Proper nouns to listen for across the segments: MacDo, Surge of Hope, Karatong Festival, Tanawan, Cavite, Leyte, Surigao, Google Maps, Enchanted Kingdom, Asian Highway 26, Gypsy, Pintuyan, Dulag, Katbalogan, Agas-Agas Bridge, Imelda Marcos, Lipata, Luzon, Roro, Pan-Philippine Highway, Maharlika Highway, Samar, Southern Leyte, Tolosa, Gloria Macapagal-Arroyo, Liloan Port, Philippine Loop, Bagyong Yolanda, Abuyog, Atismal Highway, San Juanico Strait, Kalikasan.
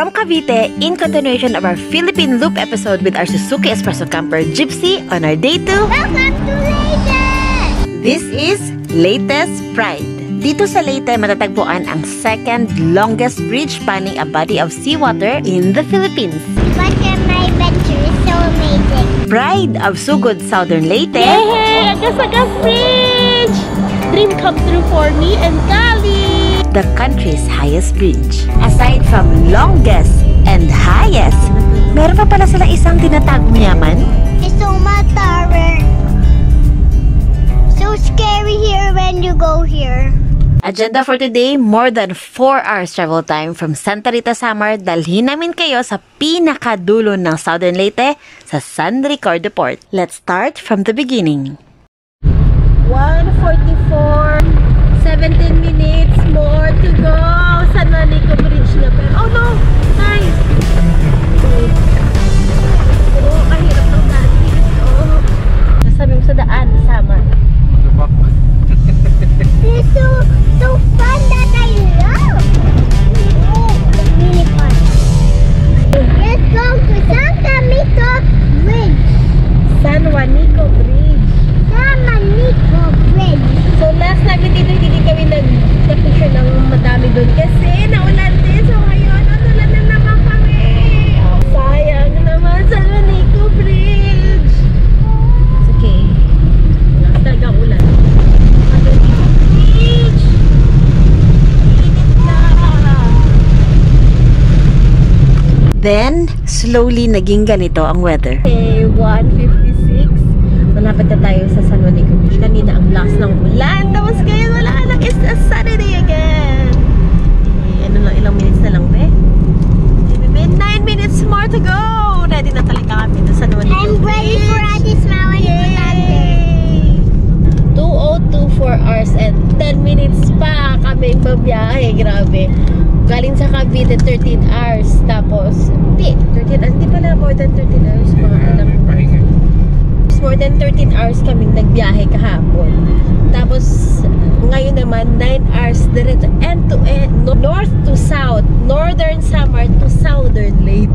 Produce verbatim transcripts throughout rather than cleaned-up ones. from Cavite in continuation of our Philippine Loop episode with our Suzuki S-Presso camper Gypsy on our day two. Welcome to Leyte! This is Leyte's Pride. Dito sa Leyte, matatagpuan ang second longest bridge spanning a body of seawater in the Philippines. What are my adventures so amazing? Pride of Sugod, Southern Leyte. Yay! Agas-Agas Bridge! Dream come true for me and Kali! The country's highest bridge. Aside from longest and highest, meron pa pala sila isang tinatagong yaman. It's so much terror. So scary here when you go here. Agenda for today, more than four hours travel time from Santa Rita, Samar. Dalhin namin kayo sa pinakadulo ng Southern Leyte sa San Ricardo Port. Let's start from the beginning. one forty-four, seventeen minutes more to go. San Juanico Bridge na pero. Oh no! Nice! Oh, kahirap ng natin. Oh. Nasabi mo sa daan, sama. This is so, so fun that I love. Oh, it's really fun. Let's go to San Juanico Bridge. San Juanico Bridge. San Juanico Bridge. So last time dito hindi kami nag-picture ng madami doon kasi naulan din. So ngayon, naulan na naman kami. Sayang naman sa San Juanico Bridge. It's okay. Walang talagang ulan. San Juanico Bridge. Init na. Then, slowly naging ganito ang weather. Okay, one fifty-six. Malapit na tayo sa San Juanico Bridge. Kanina ang last ng ulan. Tapos ngayon wala na. It's a Saturday again. Eh, ano lang, ilang minutes na lang ba? nine minutes more to go. Ready na talaga kami sa San Juanico Bridge. I'm ready for this Mawan two oh two, four hours and ten minutes pa kami babiyahe. Grabe. Galing sa Cavite, thirteen hours. Tapos, hindi, thirteen hours. Hindi pala more than thirteen hours. Mga alam. More than thirteen hours kaming nagbiyahe kahapon. Tapos, ngayon naman, nine hours diretso end to end, north to south, northern Samar to southern Leyte.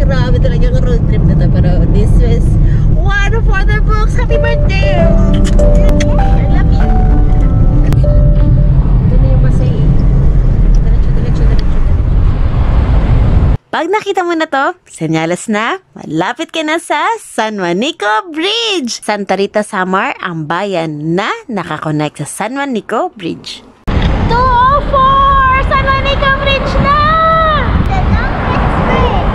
Grabe talaga ang road trip na to. Pero this was one for the books. Happy birthday! I love you! Ito na yung masay. Diretso, diretso, diretso, diretso. Pag nakita mo na to, senyales na, malapit ka na sa San Juanico Bridge! Santa Rita, Samar, ang bayan na nakakonect sa San Juanico Bridge. two oh four! San Juanico Bridge na! The longest bridge!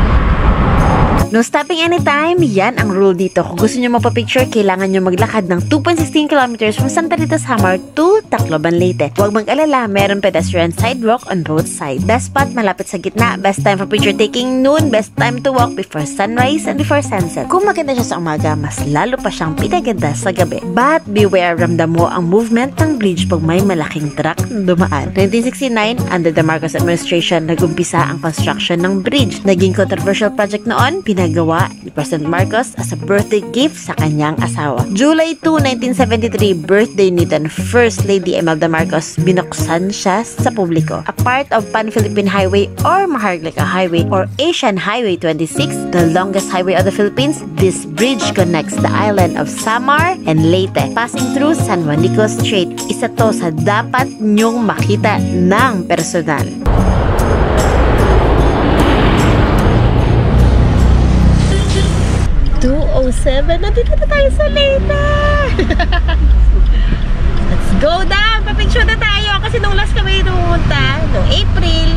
No stopping anytime, yan ang rule dito. Kung gusto nyo mapapicture, kailangan nyo maglakad ng two point one six kilometers from Santa Rita, Samar to Tacloban, Leyte. Huwag mag-alala, meron pedestrian sidewalk on both sides. Best spot, malapit sa gitna. Best time for picture taking, noon. Best time to walk before sunrise and before sunset. Kung maganda siya sa umaga, mas lalo pa siyang pinaganda sa gabi. But beware, ramdam mo ang movement ng bridge pag may malaking truck dumaan. nineteen sixty-nine, under the Marcos administration, nagumpisa ang construction ng bridge. Naging controversial project noon, pinagawa ni President Marcos as a birthday gift sa kanyang asawa. July two, nineteen seventy-three, birthday ni then First Lady Imelda Marcos, binuksan siya sa publiko. A part of Pan-Philippine Highway or Maharlika Highway or Asian Highway twenty-six, the longest highway of the Philippines, this bridge connects the island of Samar and Leyte, passing through San Juanico Strait. Isa to sa dapat niyong makita ng personal. two oh seven, nandito na tayo sa Leyte! Go down! Papicture na tayo! Kasi nung last kami pumunta, noong April,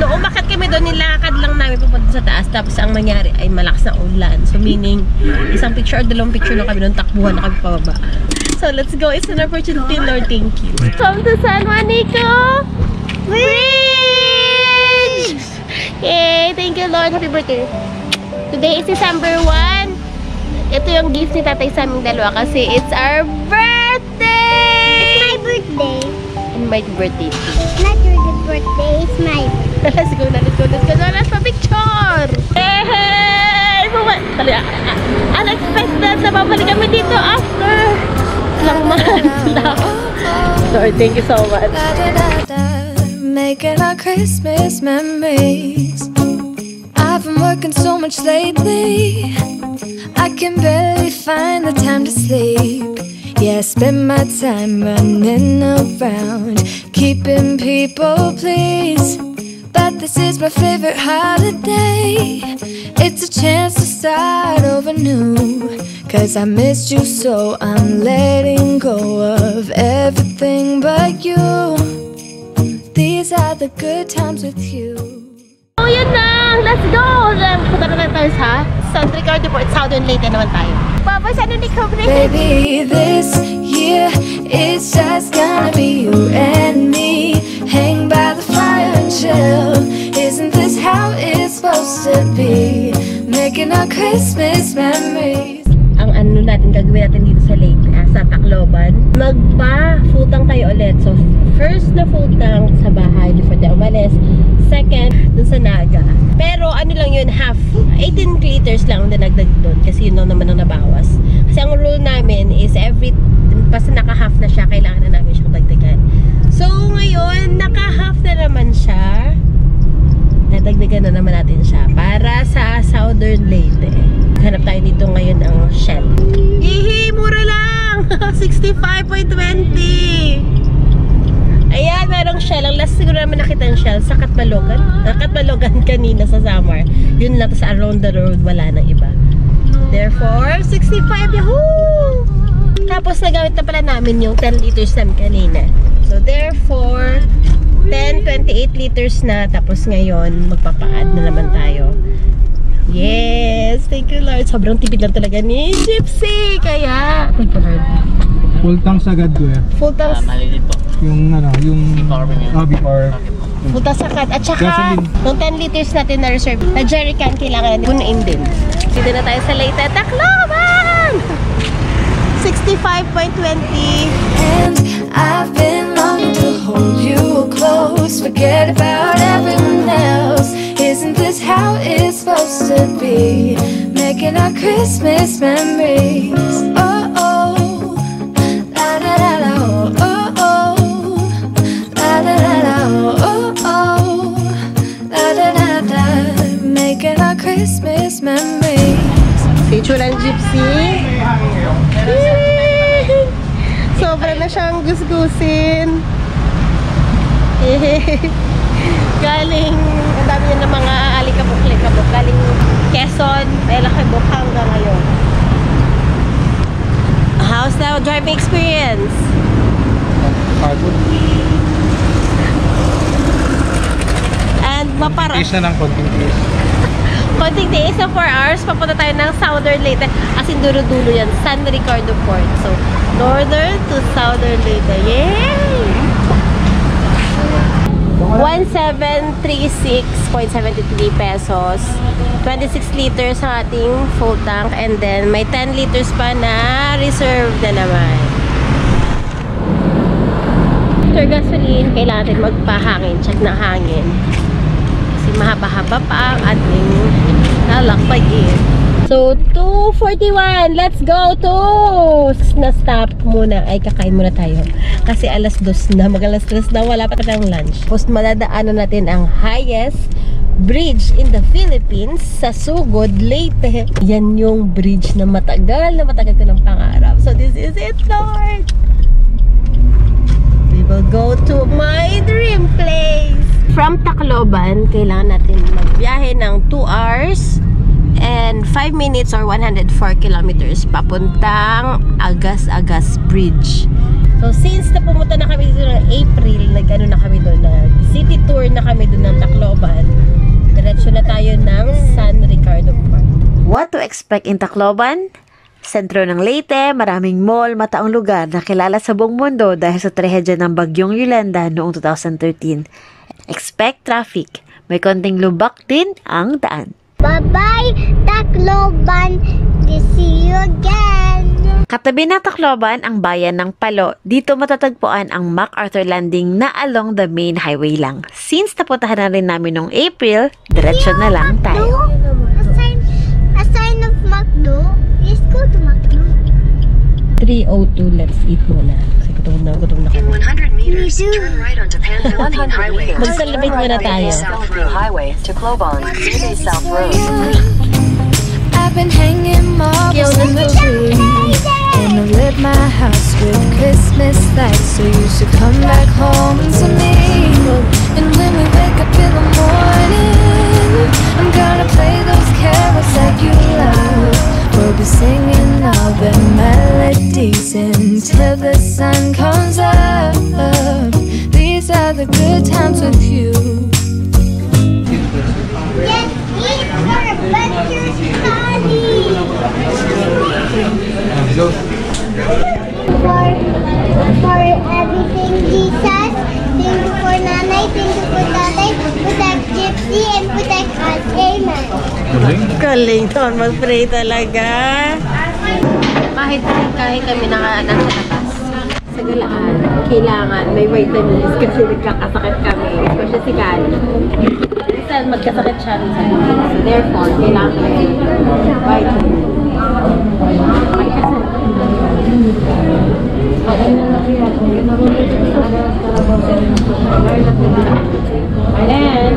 nung umakyat kami doon, nilakad lang namin pupunta sa taas. Tapos ang nangyari ay malakas na ulan. So meaning, isang picture or dalawang picture na kami noon, takbuhan na kami pababa. So let's go! It's an opportunity, Lord. Thank you! Come to San Juanico Bridge! Yay! Thank you, Lord! Happy birthday! Today is December first. Ito yung gift ni tatay sa aming dalawa kasi it's our birthday! Birthday. And my birthday. It's not your birthday, it's mine. Let's go, let's go, let's go. Let's go picture. Hey, hey! Unexpected na babalik kami dito after ilang months na. Lord, thank you so much. Making our Christmas memories. working so much lately, I can barely find the time to sleep. Yeah, I spend my time running around, keeping people pleased. But this is my favorite holiday. It's a chance to start over new. Cause I missed you, so I'm letting go of everything but you. These are the good times with you. So yun na! Let's go! Punta naman tayo sa San Ricardo Port, Southern Leyte naman tayo. Papa, saan ni Cobra? Baby, this year it's just gonna be you and me. Hang by the fire and chill. Isn't this how it's supposed to be? Making our Christmas memories. Ang ano natin gagawin natin dito sa Leyte, sa Tacloban. Magpa-futang tayo ulit. So, first na futang sa bahay before tayo umalis. Second, dun sa Naga. Pero ano lang yun, half, eighteen kilometers lang dinagdag doon kasi yun naman ang nabawas. Kasi ang rule namin is every, basta naka-half na siya, kailangan na namin siyang dagdagan. So ngayon, naka-half na naman siya. Dadagdagan na naman natin siya para sa Southern Leyte. Hanap tayo dito ngayon ang Shell. Hihi, mura lang! sixty-five twenty! Ayan, merong Shell. Ang last siguro naman nakita ng Shell sa Katbalogan. Uh, Katbalogan kanina sa summer. Yun lang, sa around the road, wala nang iba. Therefore, sixty-five! Yahoo! Tapos nagamit na pala namin yung ten liters namin kanina. So therefore, ten, twenty-eight liters na. Tapos ngayon, magpapa-add na naman tayo. Yes! Thank you, Lord. Sobrang tipid lang talaga ni Gypsy. Kaya, thank you, Lord. Full tanks agad ko eh. Full tanks? Malilit po. Yung ano, yung B-Power. Full tanks agad. At saka, yung ten liters natin na reserve, na jerrycan kailangan natin punuin din. Dito na tayo sa Leyte. Tacloban! sixty-five twenty. And I've been longing to hold you close. Forget about everyone else. Isn't this how it's supposed to be? Making our Christmas memories. Oh, oh. Christmas memories. Feature ng Gypsy. Sobra na siyang gusgusin. Galing, ang dami niya ng mga alikabok-likabok. Galing Quezon, Elakibok hanggang ngayon. How's the driving experience? And mapara. Please na ng konting please. Konting days na four hours, papunta tayo ng Southern Leyte. As in, dulo-dulo yan. San Ricardo Port. So, Northern to Southern Leyte. Yay! seventeen thirty-six point seven three pesos. twenty-six liters ang ating full tank. And then, may ten liters pa na reserve na naman. After gasoline, kailangan natin magpahangin. Check ng hangin. Mahaba-haba pa ang ating nalakbagin. So, two forty-one. Let's go to! Na-stop muna. Ay, kakain muna tayo. Kasi alas dos na. Mag-alas dos na. Wala pa ng lunch. Tapos, maladaanan natin ang highest bridge in the Philippines sa Sugod, Leyte. Yan yung bridge na matagal na matagal ko ng pangarap. So, this is it, Lord! We will go to my dream place! From Tacloban, kailangan natin magbiyahe ng two hours and five minutes or one hundred four kilometers papuntang Agas-Agas Bridge. So, since na pumunta na kami dito ng April, nag-ano na kami doon, city tour na kami doon ng Tacloban, diretso na tayo ng San Ricardo Port. What to expect in Tacloban? Sentro ng Leyte, maraming mall, mataong lugar na kilala sa buong mundo dahil sa trahedya ng Bagyong Yolanda noong two thousand thirteen. Expect traffic. May konting lubak din ang daan. Bye-bye, Tacloban! See you again! Katabi ng Tacloban ang bayan ng Palo. Dito matatagpuan ang MacArthur Landing na along the main highway lang. Since napuntahan na rin namin noong April, diretso na lang tayo. A sign, a sign of MacDo? Let's go to MacDo. three oh two, let's eat muna. Kasi gutom na, gutom na kami. one hundred meters, turn right onto Pan-Philippine Highway. Magsalabit muna tayo. Highway to Tacloban, South Road. I've been hanging marbles in the tree, and I've lit my house with Christmas lights, so you should come back home to me. And when we wake up in the morning, I'm gonna play those carols like you love. We'll be singing all the melodies until the sun comes up. These are the good times with you. Yes, eat our butter honey. For everything, Jesus. Thank you for Nanay, thank you for Tatay, protect Gypsy, and protect us. Amen. Kaling doon, mag-pray talaga. Kahit kahit kami nakaanak sa labas, sa galaan, kailangan may vitamins kasi nagkakasakit kami. Especially si Kali. Minsan magkasakit siya minsan. So therefore, kailangan kami vitamins. And then,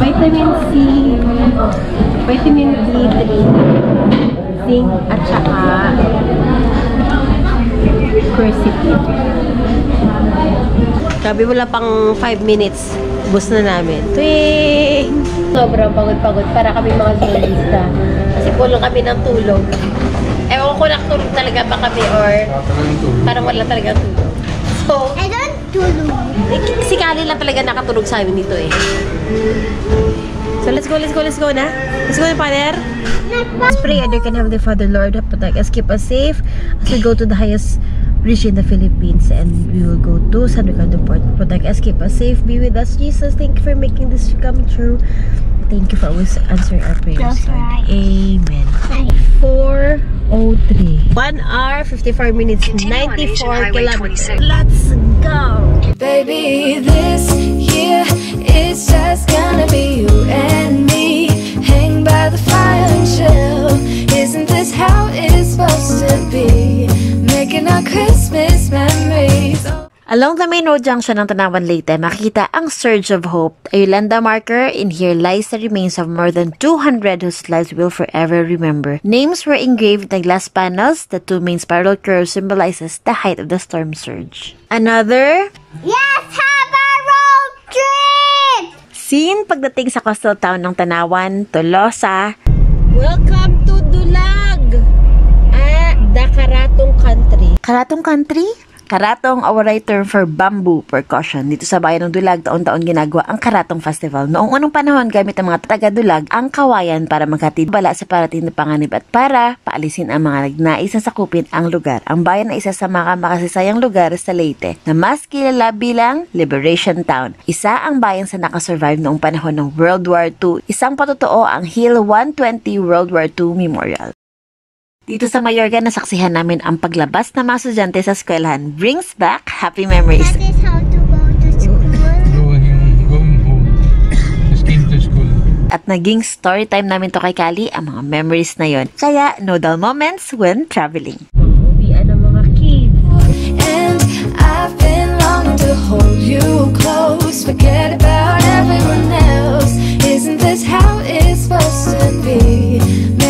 vitamin C, vitamin D three, zinc, at saka quercetin. Sabi wala pang five minutes, bus na namin. Twing! Sobrang pagod-pagod para kami mga zoologista. Kasi kulang kami ng tulog. Ewan ko nakatulog talaga ba kami or parang wala talaga tulog. So, I don't tulog. Si Kali lang talaga nakatulog sa amin dito eh. So let's go, let's go, let's go na. Let's go, Father. Let's pray and you can have the Father Lord protect us, keep us safe as we go to the highest bridge in the Philippines, and we will go to San Ricardo Port. Protect us, keep us safe, be with us, Jesus. Thank you for making this come true. Thank you for always answering our prayers. Right. Amen. four oh three. one hour, fifty-four minutes, ninety-four kilometers. Let's go! Baby, this year it's just gonna be you and me. Hang by the fire and chill. Isn't this how it's supposed to be? Making our Christmas memories. Along the main road junction ng Tanawan Leyte, makikita ang Surge of Hope, a Yolanda marker. In here lies the remains of more than two hundred whose lives will forever remember. Names were engraved in glass panels. The two main spiral curves symbolizes the height of the storm surge. Another, yes, have a road trip! Scene pagdating sa coastal town ng Tanawan, Tolosa. Welcome to Dulag! The Karatong Country. Karatong Country? Karatong, our right term for bamboo percussion. Dito sa bayan ng Dulag, taon-taon ginagawa ang Karatong Festival. Noong unang panahon, gamit ang mga taga-Dulag ang kawayan para maghatid bala sa parating na panganib at para paalisin ang mga nagnais na sakupin ang lugar. Ang bayan ay isa sa mga makasasayang lugar sa Leyte na mas kilala bilang Liberation Town. Isa ang bayan sa nakasurvive noong panahon ng World War Two. Isang patotoo ang Hill one twenty World War Two Memorial. Dito sa Mayorga, nasaksihan namin ang paglabas na mga estudyante sa eskwelahan. Brings back happy memories. That is how to go to school. Going, going home. Just came to school. At naging story time namin to kay Kali, ang mga memories na yon. Kaya, no dull moments when traveling. Uwian ang mga kids. And I've been longing to hold you close. Forget about everyone else. Isn't this how it's supposed to be?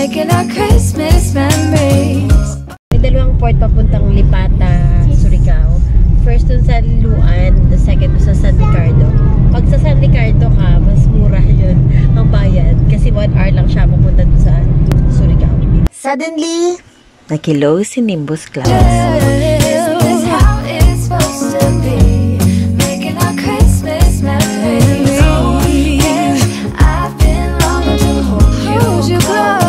Making our Christmas memories. May dalawang port papuntang Lipata, Surigao. First dun sa Liloan, the second dun sa San Ricardo. Pag sa San Ricardo ka, mas mura yun ang bayad kasi one hour lang siya papunta dun sa Surigao. Suddenly, nakilaw si Nimbus Clouds. Isn't this how it's supposed to be? Making our Christmas memories. And I've been longing to hold you close.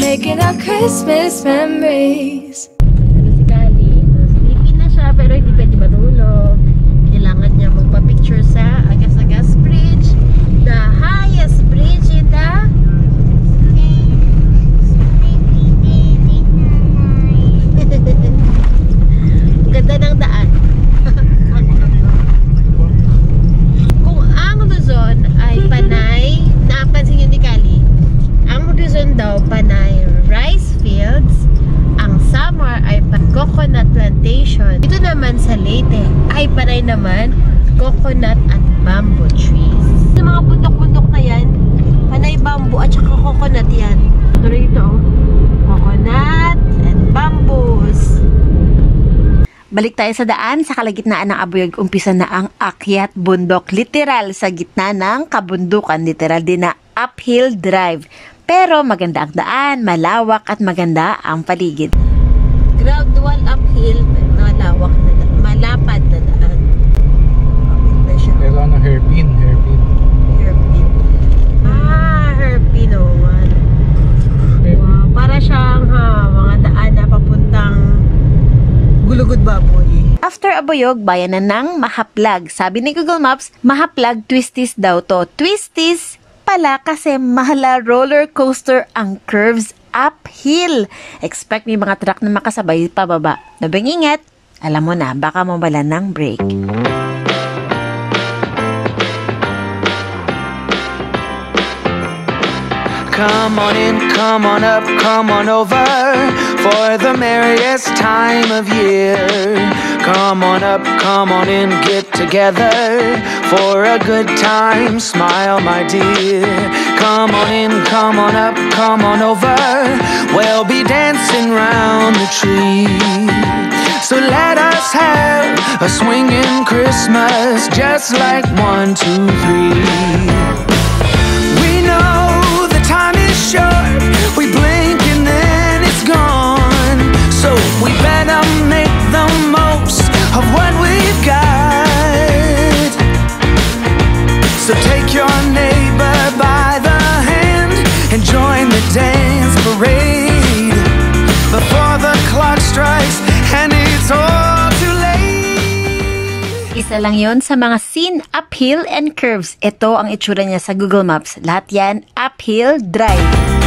Making our Christmas memories. Ano si Kali? Sleepy na siya pero hindi pwede matulog. Kailangan niya magpa-picture sa Agas-Agas Bridge, the highest bridge in the ganda ng daan. Kung ang Luzon plantation. Dito naman sa Leyte ay panay naman coconut at bamboo trees. Sa mga bundok-bundok na yan, panay bamboo at saka coconut yan. Dito, coconut and bamboos. Balik tayo sa daan, sa kalagitnaan ng Abuyag, umpisa na ang akyat bundok. Literal, sa gitna ng kabundukan, literal din na uphill drive. Pero maganda ang daan, malawak at maganda ang paligid. Gradual uphill, malawak na daan, malapad na daan. Maganda siya. Kailangan ng hairpin, hairpin. Hairpin. Ah, hairpin o. Oh. Wow, para siyang ha, mga daan na papuntang Gulugod Baboy. After Abuyog, bayan na ng Mahaplag. Sabi ni Google Maps, Mahaplag twisties daw to. Twisties pala kasi mahala roller coaster ang curves uphill. Expect may mga truck na makasabay pababa. Nabing ingat, alam mo na, baka mawala ng brake. Come on in, come on up, come on over for the merriest time of year. Come on up, come on in, get together for a good time, smile my dear. Come on in, come on up, come on over, we'll be dancing round the tree. So let us have a swinging Christmas, just like one, two, three. Short. We blink and then it's gone. So we better make the most of what we've got. So take your neighbor by the hand and join the dance parade before the clock strikes and it's all too late. Isa lang yon sa mga scene uphill and curves. Ito ang itsura niya sa Google Maps. Lahat yan uphill drive.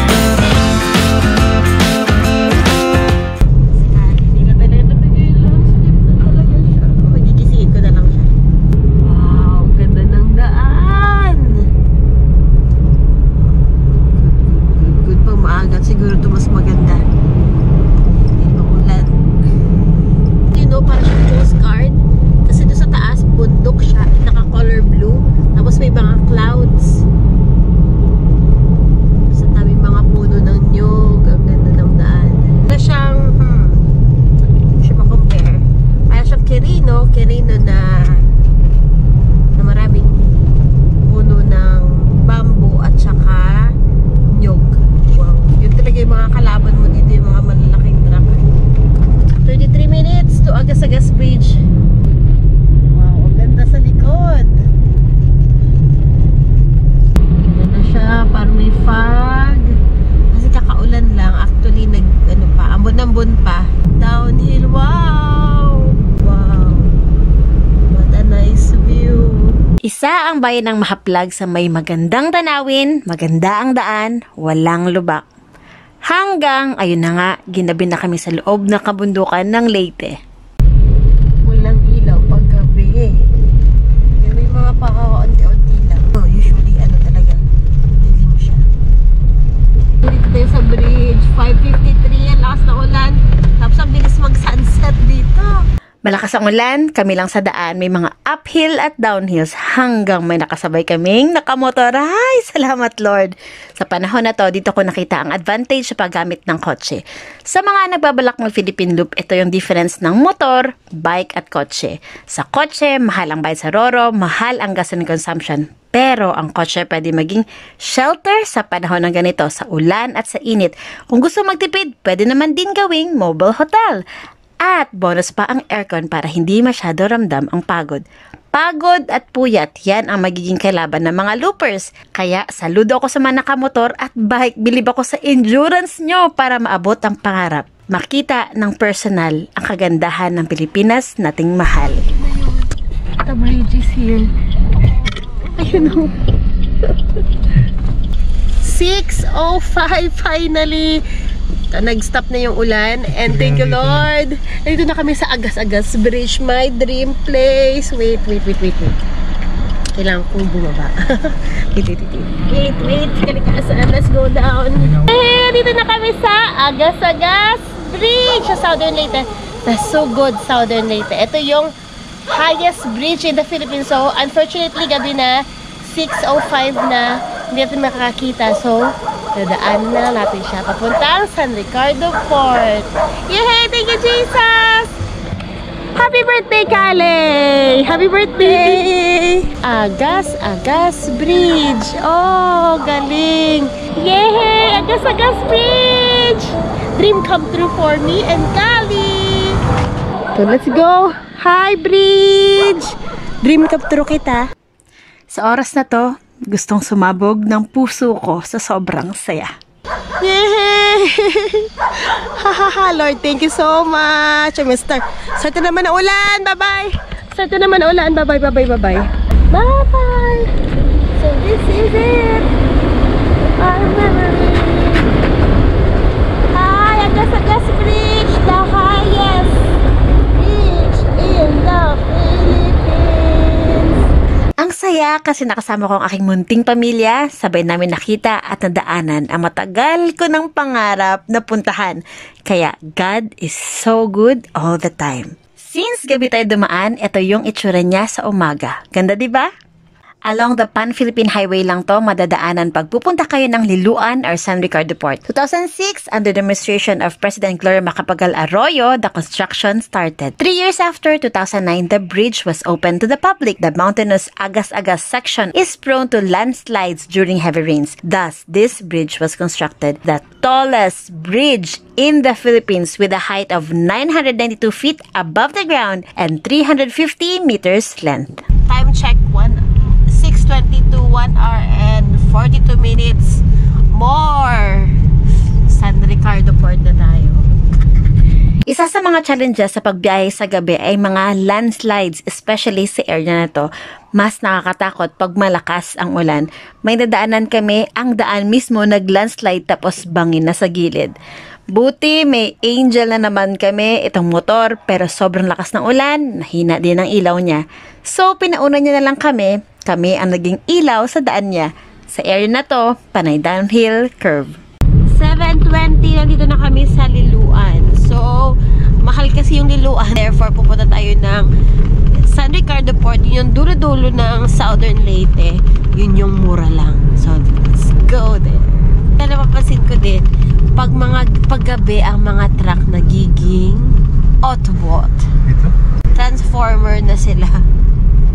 Agas-Agas Bridge. Wow, ang ganda sa likod. Ganda na siya, parang may fog. Kasi kakaulan lang. Actually, nag, ano pa, ambon-ambon pa. Downhill, wow! Wow, what a nice view. Isa ang bayan ng Mahaplag sa may magandang tanawin, maganda ang daan, walang lubak. Hanggang, ayun na nga, ginabi na kami sa loob ng kabundukan ng Leyte. Malakas ang ulan, kami lang sa daan, may mga uphill at downhills hanggang may nakasabay kaming nakamotor. Ay, salamat Lord! Sa panahon na to, dito ko nakita ang advantage sa paggamit ng kotse. Sa mga nagbabalak ng Philippine Loop, ito yung difference ng motor, bike at kotse. Sa kotse, mahal ang bayad sa Roro, mahal ang gasoline consumption. Pero ang kotse pwede maging shelter sa panahon ng ganito, sa ulan at sa init. Kung gusto magtipid, pwede naman din gawing mobile hotel. At bonus pa ang aircon para hindi masyado ramdam ang pagod. Pagod at puyat, yan ang magiging kalaban ng mga loopers. Kaya saludo ako sa mga nakamotor at bike. Bilib ako sa endurance nyo para maabot ang pangarap. Makita ng personal ang kagandahan ng Pilipinas nating mahal. The bridge is here. Ayun o. six oh five finally! Nag-stop na yung ulan and thank you Lord. Dito na kami sa Agas-Agas Bridge, my dream place. Wait, wait, wait, wait, wait. Kailangan kong bumaba. Wait, wait, wait. Wait, wait. Kalikasan. Let's go down. Hey, dito na kami sa Agas-Agas Bridge sa Southern Leyte. That's so good, Southern Leyte. Ito yung highest bridge in the Philippines. So, unfortunately, gabi na, six oh five na, hindi natin makakakita. So, dadaan na natin siya papuntang San Ricardo Port. Yay! Thank you, Jesus! Happy birthday, Kale! Happy birthday! Agas-Agas Bridge. Oh, galing! Yay! Agas-Agas Bridge! Dream come true for me and Kali! So let's go! Hi, bridge! Dream come true kita. Sa oras na to, gustong sumabog ng puso ko sa sobrang saya. Yay! Lord, thank you so much! I'm start. Sarto naman na ulan! Bye-bye! Sarto naman na ulan! Bye-bye! Bye-bye! Bye-bye! Bye-bye! So this is it! Our memory! Hi! Agas-Agas Bridge! The highest! Ang saya kasi nakasama ko ang aking munting pamilya, sabay namin nakita at nadaanan ang matagal ko ng pangarap na puntahan. Kaya God is so good all the time. Since gabi tayo dumaan, ito yung itsura niya sa umaga. Ganda diba? Along the Pan-Philippine Highway lang to madadaanan pagpupunta kayo ng Liloan or San Ricardo Port. two thousand six, under the administration of President Gloria Macapagal-Arroyo, the construction started. Three years after, two thousand nine, the bridge was opened to the public. The mountainous Agas-Agas section is prone to landslides during heavy rains. Thus, this bridge was constructed, the tallest bridge in the Philippines, with a height of nine hundred ninety-two feet above the ground and three hundred fifty meters length. Time check one. six twenty-two, one hour and forty-two minutes more. San Ricardo Port na tayo. Isa sa mga challenges sa pagbiyahe sa gabi ay mga landslides, especially sa area na to. Mas nakakatakot pag malakas ang ulan. May nadaanan kami, ang daan mismo nag-landslide tapos bangin na sa gilid. Buti may angel na naman kami itong motor, pero sobrang lakas ng ulan, nahina din ang ilaw niya. So pinauna niya na lang kami, kami ang naging ilaw sa daan niya. Sa area na to, panay downhill curve. seven twenty, nandito na kami sa Liloan. So mahal kasi yung Liloan, therefore pupunta tayo ng San Ricardo Port, yung dulo-dulo ng Southern Leyte, yun yung mura lang. So let's go there. Kaya napapansin ko din, pag mga paggabi ang mga truck nagiging Autobot. Transformer na sila.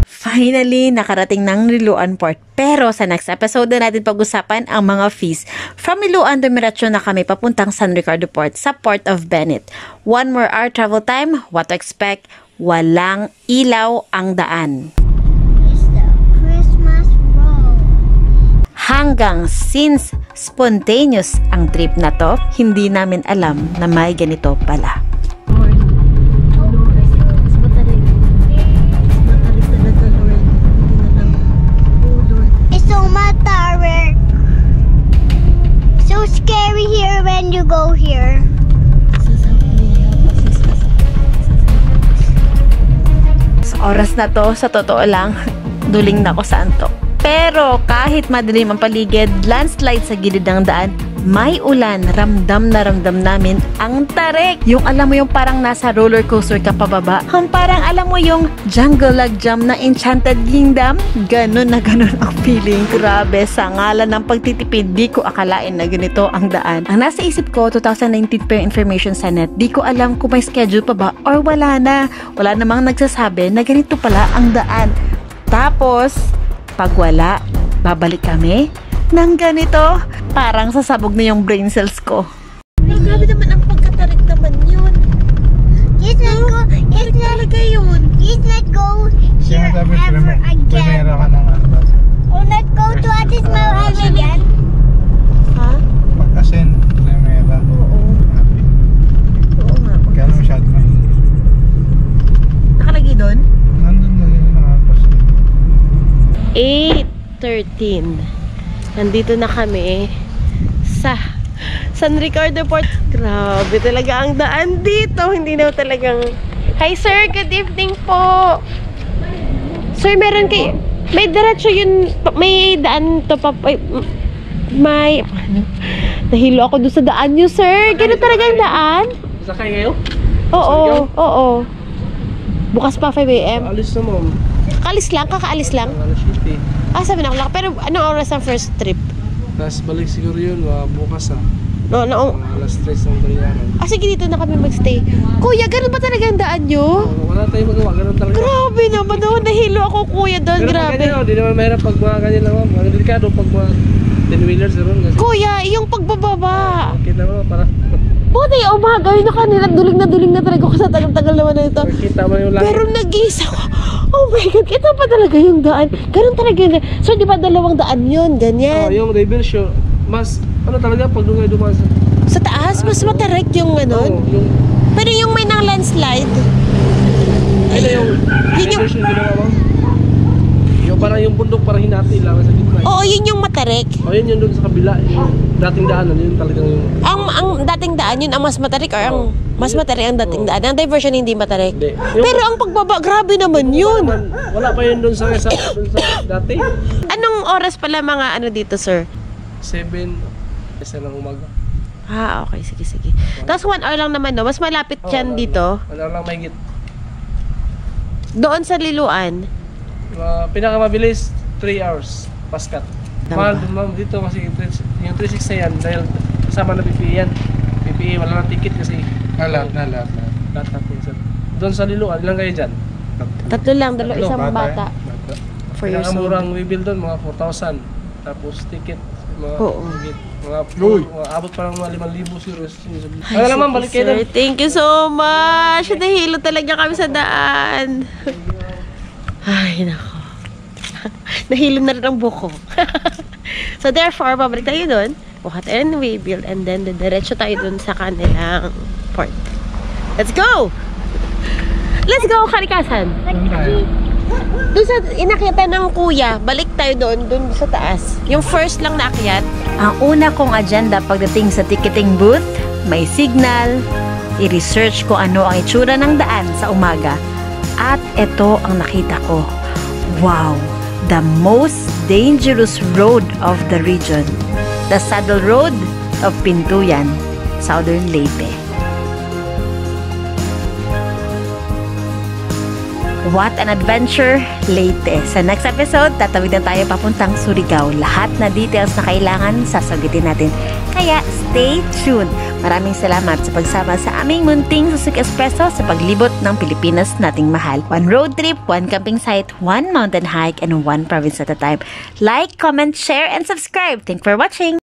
Finally, nakarating ng Liloan Port. Pero sa next episode na natin pag-usapan ang mga fees. From Liloan, dumiretso na kami papuntang San Ricardo Port sa Port of Bennett. One more hour travel time, what to expect? Walang ilaw ang daan. Hanggang since spontaneous ang trip na to, hindi namin alam na may ganito pala. It's so much terror. So scary here when you go here. Sa oras na to, sa totoo lang, duling na ako sa antok. Pero kahit madilim ang paligid, landslide sa gilid ng daan, may ulan, ramdam na ramdam namin ang tarik. Yung alam mo yung parang nasa roller coaster ka pababa, ang parang alam mo yung jungle log jump na Enchanted Kingdom, ganun na ganun ang feeling. Grabe, sa ngalan ng pagtitipid, di ko akalain na ganito ang daan. Ang nasa isip ko, two thousand nineteen pa yung information sa net, di ko alam kung may schedule pa ba or wala na. Wala namang nagsasabi na ganito pala ang daan. Tapos, pag wala, babalik kami nang ganito. Parang sasabog na yung brain cells ko. Ang grabe naman ang pagkatarik naman yun. Let's not go. Let's not yun. Let's not go here ever again. Let's not go to Atismal Highway again. Ha? Pagkasin, Remera. Oo. Oo nga. Kaya naman siya at mahili. Nakalagay doon? Nandun na yun. eight thirteen. Nandito na kami sa San Ricardo Port. Grabe talaga ang daan dito. Hindi na talagang... Hi sir, good evening po. Sir, meron kayo... May diretso yun... May daan to pa... May... Nahilo ako doon sa daan nyo, sir. Gano'n talaga ang daan? Sakay kayo? Oo, oo. Bukas pa five A M Alis na, ma'am. Kakaalis lang? Kakaalis lang? Ah, sabi na ako. Pero anong oras ang first trip? Tapos balik siguro yun, bukas ah. No, no. Alas tres ng Bariyaran. Ah, sige, dito na kami magstay. Kuya, ganun ba talaga ang daan nyo? Wala tayong magawa, ganun talaga. Grabe naman doon, nahilo ako kuya doon, grabe. Ganun, di naman mahirap pag mga ganyan lang, ma'am. Ang delikado pag mga ten-wheelers doon. Kuya, yung pagbababa. Kita mo, parang... Buti, umaga, yun ako nila, duling na duling na talaga ako sa tagal-tagal naman na ito. Kita mo yung lahat. Pero nag-iisa ko, oh my God, ito pa talaga yung daan. Ganun talaga yun. So, di ba dalawang daan yun, ganyan? Oo, yung reverse yun, mas, ano talaga, pag doon kayo dumaan sa... Sa taas, mas matarek yung ano? Oo, yung... Pero yung may nang landslide? Ay, na yung reverse yung ginawa mo. Yung parang yung bundok, parang hinati lang sa gitna. Oo, yun yung matarek. Oo, yun yung doon sa kabila. Dating daan, yun talagang yung... Ang, ang dating daan, yun ang mas matarik or ang... Mas matarik ang dating daan. Ang diversion hindi matarik. Hindi. Yung, pero ang pagbaba, grabe naman yun. Man, wala pa yun doon sa, sa, sa dati. Anong oras pala mga ano dito, sir? Seven. Isa ng umaga. Ah, okay. Sige, sige. Tapos one hour lang naman, no? Mas malapit oh, dyan dito. One hour lang mahigit. Doon sa Liloan? Uh, pinakamabilis, three hours. Paskat. Mahal dun, ma'am, dito kasi yung three six na yan dahil kasama na P P E yan. P P E wala na ticket kasi lahat na, lahat na. Lahat na po, sir. Doon sa Liloan, ilang kayo dyan? Tatlo lang, dalawa isang bata. Pinakamurang waybill doon, mga four thousand. Tapos ticket, mga ticket. Mga, mga abot parang mga limang libo serious. Ano naman, balik kayo doon. Thank you so much! Nahilo talaga kami sa daan. Ay, nako. Nahilo na rin ang buko. So therefore, pabalik tayo dun. What and we build and then the diretso tayo dun sa kanilang port. Let's go! Let's go, Karikasan! Doon sa inakyatan ng kuya, balik tayo doon, doon sa taas. Yung first lang naakyat. Ang una kong agenda pagdating sa ticketing booth, may signal, i-research ko ano ang itsura ng daan sa umaga. At ito ang nakita ko. Wow! The most dangerous road of the region, the saddle road of Pintuyan, Southern Leyte. What an adventure, Leyte! Sa next episode, tatawid na tayo papuntang Surigao. Lahat na details na kailangan, sasagutin natin. Kaya stay tuned! Maraming salamat sa pagsama sa aming munting Suzuki S-Presso sa paglibot ng Pilipinas nating mahal. One road trip, one camping site, one mountain hike, and one province at a time. Like, comment, share, and subscribe. Thanks for watching!